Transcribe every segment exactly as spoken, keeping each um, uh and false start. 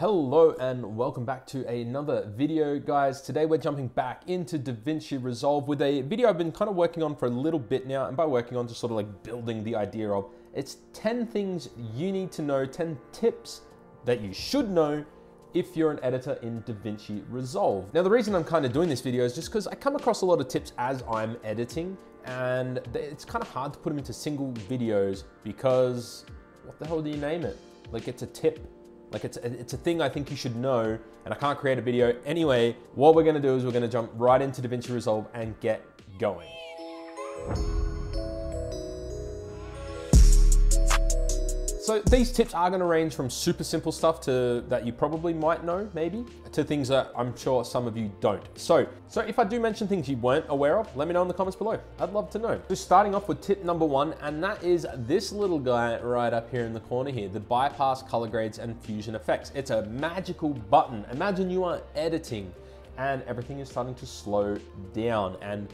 Hello and welcome back to another video, guys. Today we're jumping back into DaVinci Resolve with a video I've been kind of working on for a little bit now, and by working on, just sort of like building the idea of, it's ten things you need to know, ten tips that you should know if you're an editor in DaVinci Resolve. Now, the reason I'm kind of doing this video is just because I come across a lot of tips as I'm editing, and it's kind of hard to put them into single videos because what the hell do you name it? Like, it's a tip. Like it's, it's a thing I think you should know, and I can't create a video. Anyway, what we're gonna do is we're gonna jump right into DaVinci Resolve and get going. So these tips are gonna range from super simple stuff to that you probably might know, maybe, to things that I'm sure some of you don't. So, so if I do mention things you weren't aware of, let me know in the comments below. I'd love to know. Just starting off with tip number one, and that is this little guy right up here in the corner here, the bypass color grades and fusion effects. It's a magical button. Imagine you are editing and everything is starting to slow down and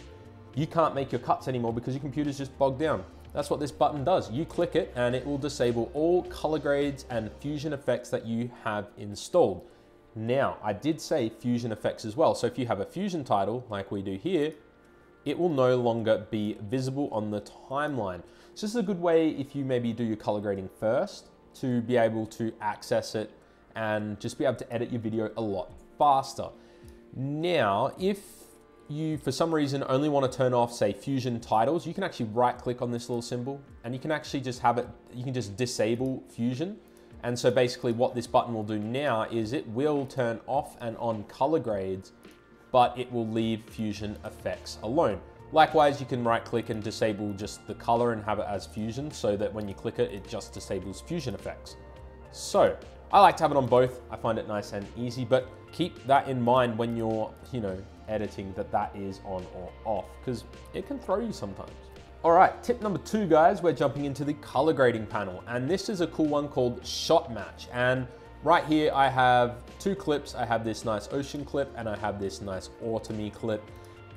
you can't make your cuts anymore because your computer's just bogged down. That's what this button does. You click it and it will disable all color grades and fusion effects that you have installed. Now, I did say fusion effects as well. So if you have a fusion title like we do here, it will no longer be visible on the timeline. So this is a good way if you maybe do your color grading first to be able to access it and just be able to edit your video a lot faster. Now, if you for some reason only want to turn off, say, fusion titles, you can actually right click on this little symbol and you can actually just have it, you can just disable fusion. And so basically what this button will do now is it will turn off and on color grades, but it will leave fusion effects alone. Likewise, you can right click and disable just the color and have it as fusion so that when you click it, it just disables fusion effects. So I like to have it on both. I find it nice and easy, but keep that in mind when you're, you know, editing, that that is on or off, because it can throw you sometimes. All right, tip number two, guys, we're jumping into the color grading panel. And this is a cool one called Shot Match. And right here, I have two clips. I have this nice ocean clip and I have this nice autumny clip.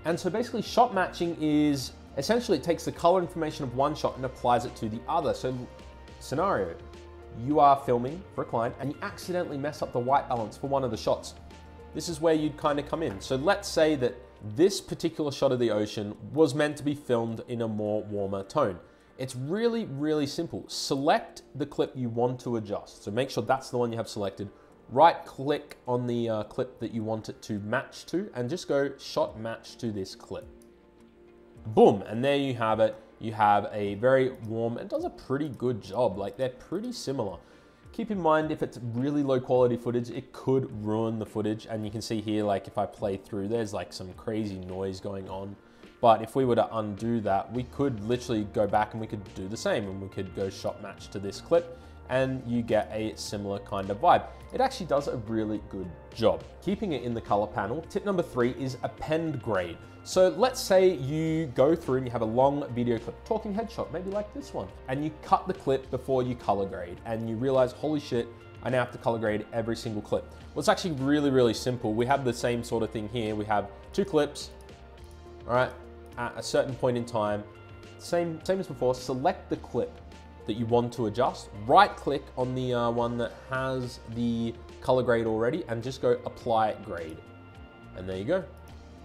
And so basically shot matching is, essentially it takes the color information of one shot and applies it to the other. So scenario, you are filming for a client and you accidentally mess up the white balance for one of the shots. This is where you'd kind of come in. So let's say that this particular shot of the ocean was meant to be filmed in a more warmer tone. It's really, really simple. Select the clip you want to adjust. So make sure that's the one you have selected. Right click on the uh, clip that you want it to match to and just go shot match to this clip. Boom, and there you have it. You have a very warm, it does a pretty good job. Like, they're pretty similar. Keep in mind, if it's really low quality footage, it could ruin the footage. And you can see here, like if I play through, there's like some crazy noise going on. But if we were to undo that, we could literally go back and we could do the same, and we could go shot match to this clip and you get a similar kind of vibe. It actually does a really good job. Keeping it in the color panel, tip number three is append grade. So let's say you go through and you have a long video clip, talking headshot, maybe like this one, and you cut the clip before you color grade and you realize, holy shit, I now have to color grade every single clip. Well, it's actually really, really simple. We have the same sort of thing here. We have two clips, all right, at a certain point in time, same, same as before, select the clip that you want to adjust, right click on the uh, one that has the color grade already and just go apply grade. And there you go,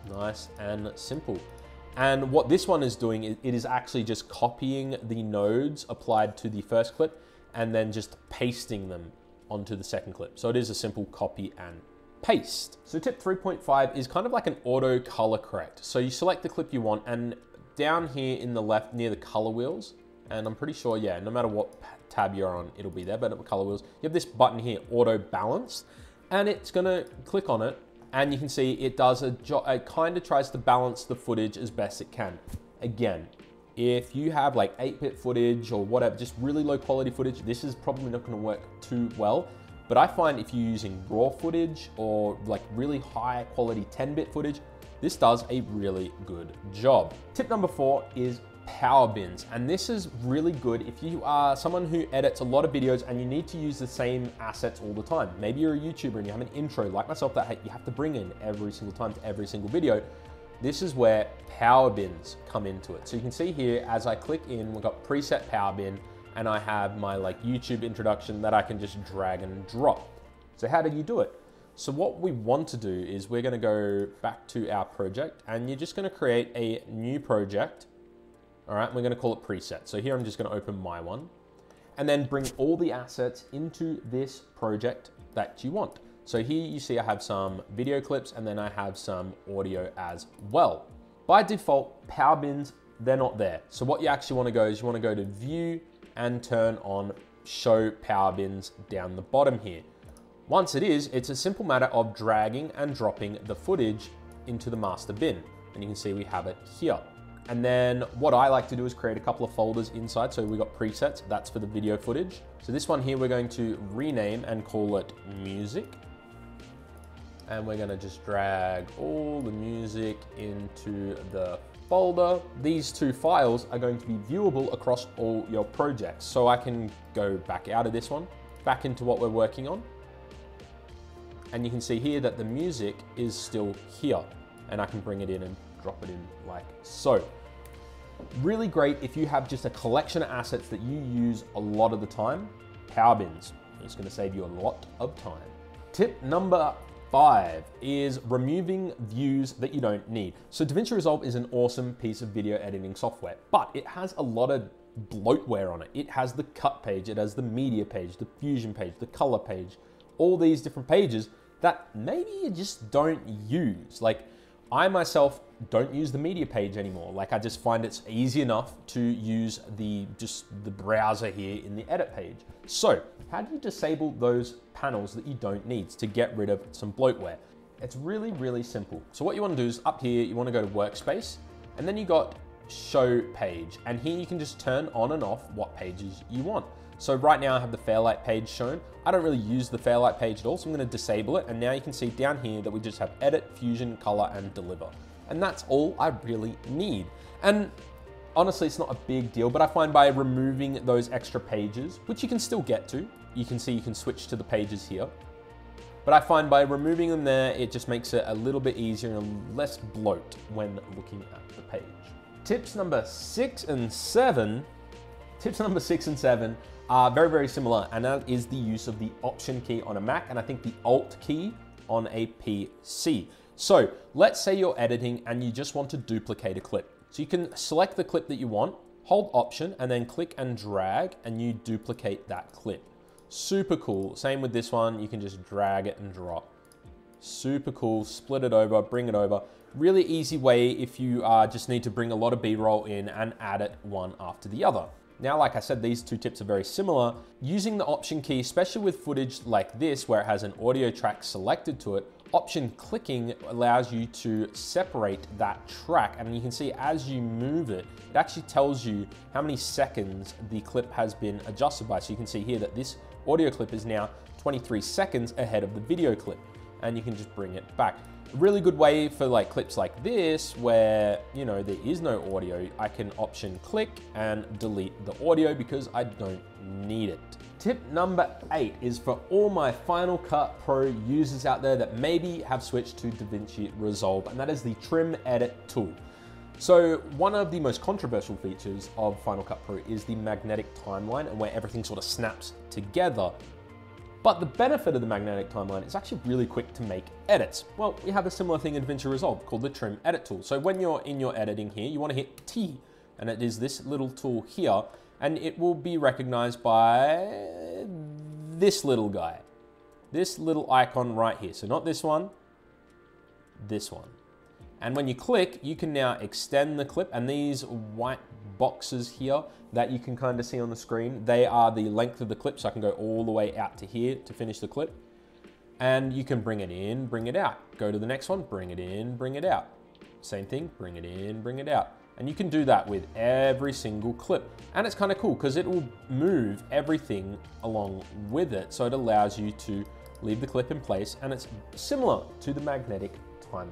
nice and simple. And what this one is doing is it is actually just copying the nodes applied to the first clip and then just pasting them onto the second clip. So it is a simple copy and paste. So tip three point five is kind of like an auto color correct. So you select the clip you want, and down here in the left near the color wheels, and I'm pretty sure, yeah, no matter what tab you're on, it'll be there, but with color wheels, you have this button here, auto balance, and it's gonna click on it, and you can see it does a job, it kind of tries to balance the footage as best it can. Again, if you have like eight bit footage or whatever, just really low quality footage, this is probably not gonna work too well, but I find if you're using raw footage or like really high quality ten bit footage, this does a really good job. Tip number four is power bins, and this is really good if you are someone who edits a lot of videos and you need to use the same assets all the time. Maybe you're a YouTuber and you have an intro like myself that you have to bring in every single time to every single video. This is where power bins come into it. So you can see here, as I click in, we've got preset power bin, and I have my like YouTube introduction that I can just drag and drop. So how did you do it? So what we want to do is we're going to go back to our project, and you're just going to create a new project. All right, we're going to call it preset. So here I'm just going to open my one and then bring all the assets into this project that you want. So here you see I have some video clips and then I have some audio as well. By default, power bins, they're not there. So what you actually want to go is you want to go to view and turn on show power bins down the bottom here. Once it is, it's a simple matter of dragging and dropping the footage into the master bin. And you can see we have it here. And then what I like to do is create a couple of folders inside. So we got presets, that's for the video footage. So this one here, we're going to rename and call it music. And we're gonna just drag all the music into the folder. These two files are going to be viewable across all your projects. So I can go back out of this one, back into what we're working on. And you can see here that the music is still here, and I can bring it in and drop it in like so. Really great if you have just a collection of assets that you use a lot of the time. Power bins, it's gonna save you a lot of time. Tip number five is removing views that you don't need. So DaVinci Resolve is an awesome piece of video editing software, but it has a lot of bloatware on it. It has the cut page, it has the media page, the fusion page, the color page, all these different pages that maybe you just don't use. Like I myself don't use the media page anymore. Like I just find it's easy enough to use the just the browser here in the edit page. So how do you disable those panels that you don't need to get rid of some bloatware? It's really, really simple. So what you wanna do is up here, you wanna go to workspace, and then you got show page. And here you can just turn on and off what pages you want. So right now I have the Fairlight page shown. I don't really use the Fairlight page at all, so I'm gonna disable it. And now you can see down here that we just have edit, fusion, color, and deliver. And that's all I really need. And honestly, it's not a big deal, but I find by removing those extra pages, which you can still get to, you can see you can switch to the pages here. But I find by removing them there, it just makes it a little bit easier and less bloat when looking at the page. Tips number six and seven, tips number six and seven, are very, very similar, and that is the use of the Option key on a Mac, and I think the Alt key on a P C. So let's say you're editing and you just want to duplicate a clip. So you can select the clip that you want, hold Option, and then click and drag, and you duplicate that clip. Super cool. Same with this one, you can just drag it and drop. Super cool, split it over, bring it over. Really easy way if you uh, just need to bring a lot of B-roll in and add it one after the other. Now, like I said, these two tips are very similar. Using the Option key, especially with footage like this, where it has an audio track selected to it, Option clicking allows you to separate that track. And you can see as you move it, it actually tells you how many seconds the clip has been adjusted by. So you can see here that this audio clip is now twenty-three seconds ahead of the video clip, and you can just bring it back. A really good way for like clips like this, where you know there is no audio, I can Option click and delete the audio because I don't need it. Tip number eight is for all my Final Cut Pro users out there that maybe have switched to DaVinci Resolve, and that is the trim edit tool. So one of the most controversial features of Final Cut Pro is the magnetic timeline, and where everything sort of snaps together. But the benefit of the magnetic timeline is actually really quick to make edits. Well, we have a similar thing in DaVinci Resolve called the trim edit tool. So when you're in your editing here, you wanna hit T, and it is this little tool here, and it will be recognized by this little guy, this little icon right here. So not this one, this one. And when you click, you can now extend the clip, and these white boxes here that you can kind of see on the screen, they are the length of the clip, so I can go all the way out to here to finish the clip. And you can bring it in, bring it out. Go to the next one, bring it in, bring it out. Same thing, bring it in, bring it out. And you can do that with every single clip. And it's kind of cool because it will move everything along with it, so it allows you to leave the clip in place, and it's similar to the magnetic timeline.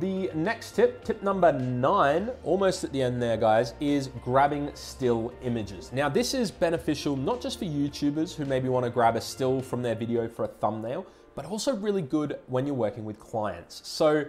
The next tip, tip number nine, almost at the end there, guys, is grabbing still images. Now, this is beneficial not just for YouTubers who maybe want to grab a still from their video for a thumbnail, but also really good when you're working with clients. So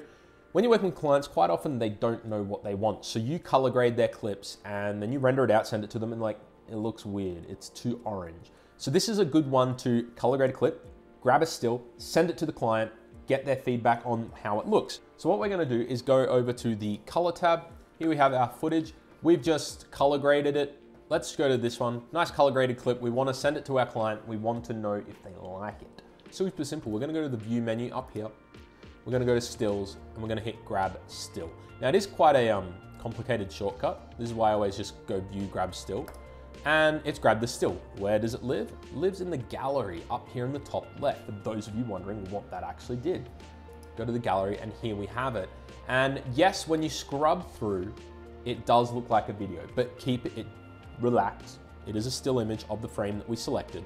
when you're working with clients, quite often they don't know what they want. So you color grade their clips and then you render it out, send it to them, and like, it looks weird, it's too orange. So this is a good one to color grade a clip, grab a still, send it to the client, get their feedback on how it looks. So what we're gonna do is go over to the color tab. Here we have our footage. We've just color graded it. Let's go to this one. Nice color graded clip. We wanna send it to our client. We want to know if they like it. Super simple. We're gonna go to the view menu up here. We're gonna go to stills and we're gonna hit grab still. Now it is quite a um, complicated shortcut. This is why I always just go view, grab still. And it's grabbed the still. Where does it live? It lives in the gallery up here in the top left. For those of you wondering what that actually did. Go to the gallery and here we have it. And yes, when you scrub through, it does look like a video, but keep it, it relaxed. It is a still image of the frame that we selected.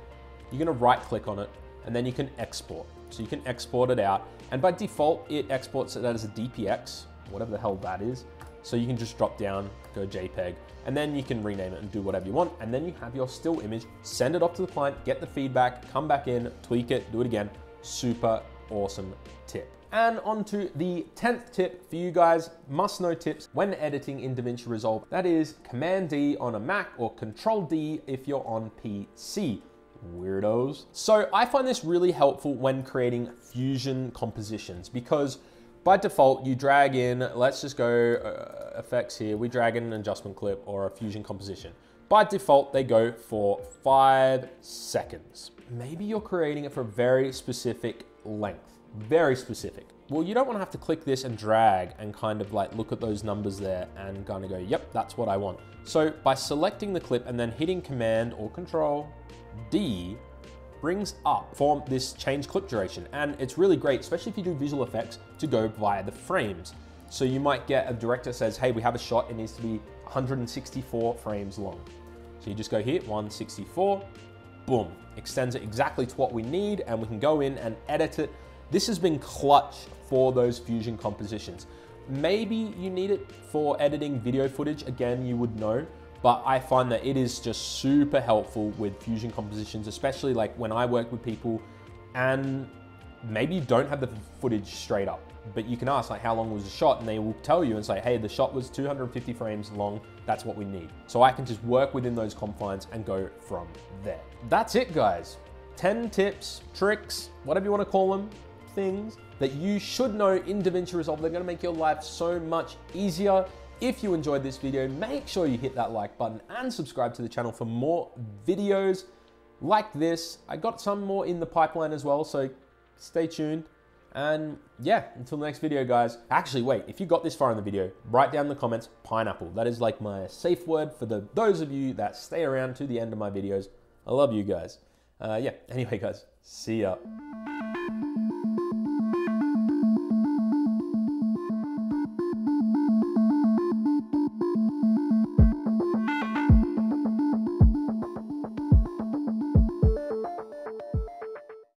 You're gonna right click on it and then you can export. So you can export it out. And by default, it exports it as a D P X, whatever the hell that is. So you can just drop down, go JPEG, and then you can rename it and do whatever you want. And then you have your still image, send it off to the client, get the feedback, come back in, tweak it, do it again. Super awesome tip. And on to the tenth tip for you guys, must know tips when editing in DaVinci Resolve. That is Command D on a Mac or Control D if you're on P C. Weirdos. So I find this really helpful when creating fusion compositions because by default, you drag in, let's just go uh, effects here. We drag in an adjustment clip or a fusion composition. By default, they go for five seconds. Maybe you're creating it for a very specific length, very specific. Well, you don't wanna have to click this and drag and kind of like look at those numbers there and kind of go, yep, that's what I want. So by selecting the clip and then hitting Command or Control D, brings up for this change clip duration. And it's really great, especially if you do visual effects, to go via the frames. So you might get a director says, hey, we have a shot, it needs to be one hundred sixty-four frames long. So you just go here, one sixty-four, boom. Extends it exactly to what we need and we can go in and edit it. This has been clutch for those fusion compositions. Maybe you need it for editing video footage, again, you would know. But I find that it is just super helpful with fusion compositions, especially like when I work with people and maybe you don't have the footage straight up, but you can ask like how long was the shot and they will tell you and say, hey, the shot was two hundred fifty frames long, that's what we need. So I can just work within those confines and go from there. That's it guys, ten tips, tricks, whatever you want to call them, things that you should know in DaVinci Resolve. They're going to make your life so much easier. If you enjoyed this video, make sure you hit that like button and subscribe to the channel for more videos like this. I got some more in the pipeline as well, so stay tuned. And yeah, until the next video, guys. Actually, wait, if you got this far in the video, write down in the comments, pineapple. That is like my safe word for the, those of you that stay around to the end of my videos. I love you guys. Uh, yeah, anyway, guys, see ya.